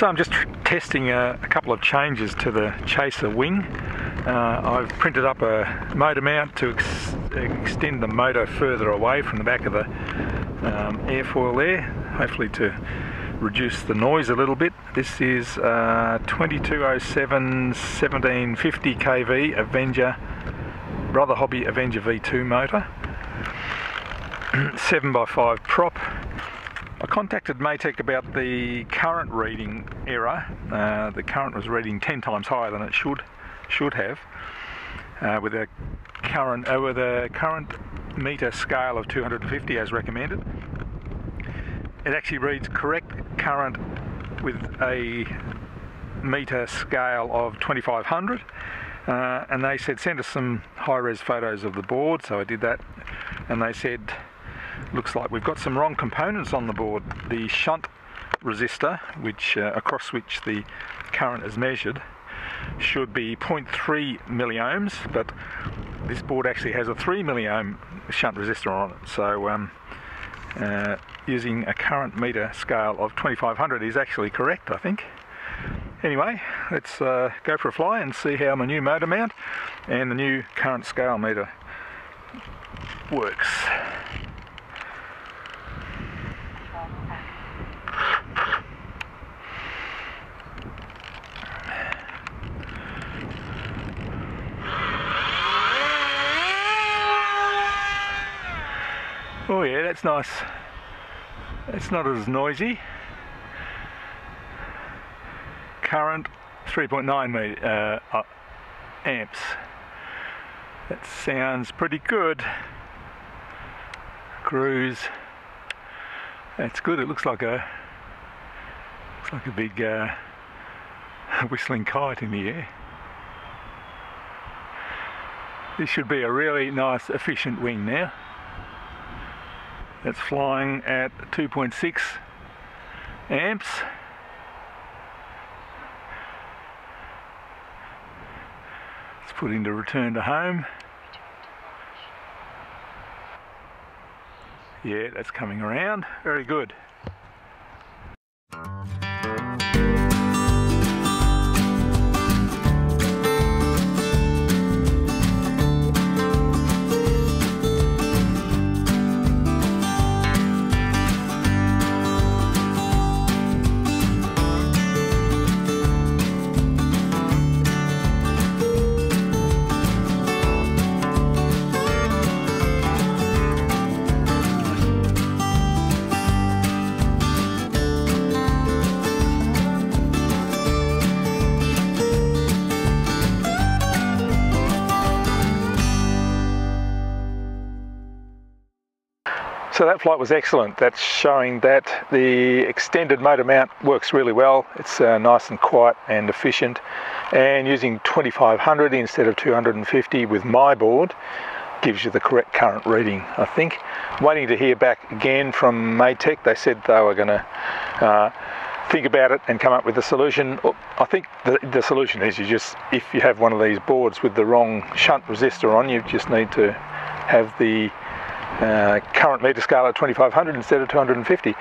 So I'm just testing a couple of changes to the chaser wing. I've printed up a motor mount to extend the motor further away from the back of the airfoil there, hopefully to reduce the noise a little bit. This is 2207 1750 kV Avenger Brother Hobby Avenger V2 motor, 7x5 prop. I contacted Maytech about the current reading error. The current was reading 10 times higher than it should have with a current meter scale of 250 as recommended. It actually reads correct current with a meter scale of 2500, and they said send us some high-res photos of the board, so I did that, and they said looks like we've got some wrong components on the board. The shunt resistor, which across which the current is measured, should be 0.3 milliohms, but this board actually has a 3 milliohm shunt resistor on it. So using a current meter scale of 2500 is actually correct, I think. Anyway, let's go for a fly and see how my new motor mount and the new current scale meter works. Oh yeah, that's nice. It's not as noisy. Current 3.9 amps. That sounds pretty good. Cruise. That's good. It looks like a big whistling kite in the air. This should be a really nice, efficient wing now. That's flying at 2.6 amps. Let's put into return to home. Yeah, that's coming around. Very good. So that flight was excellent. That's showing that the extended motor mount works really well. It's nice and quiet and efficient, and using 2500 instead of 250 with my board gives you the correct current reading, I think. Waiting to hear back again from Maytech. They said they were going to think about it and come up with a solution. I think the solution is, you just, if you have one of these boards with the wrong shunt resistor on, you just need to have the current meter scale at 2500 instead of 250.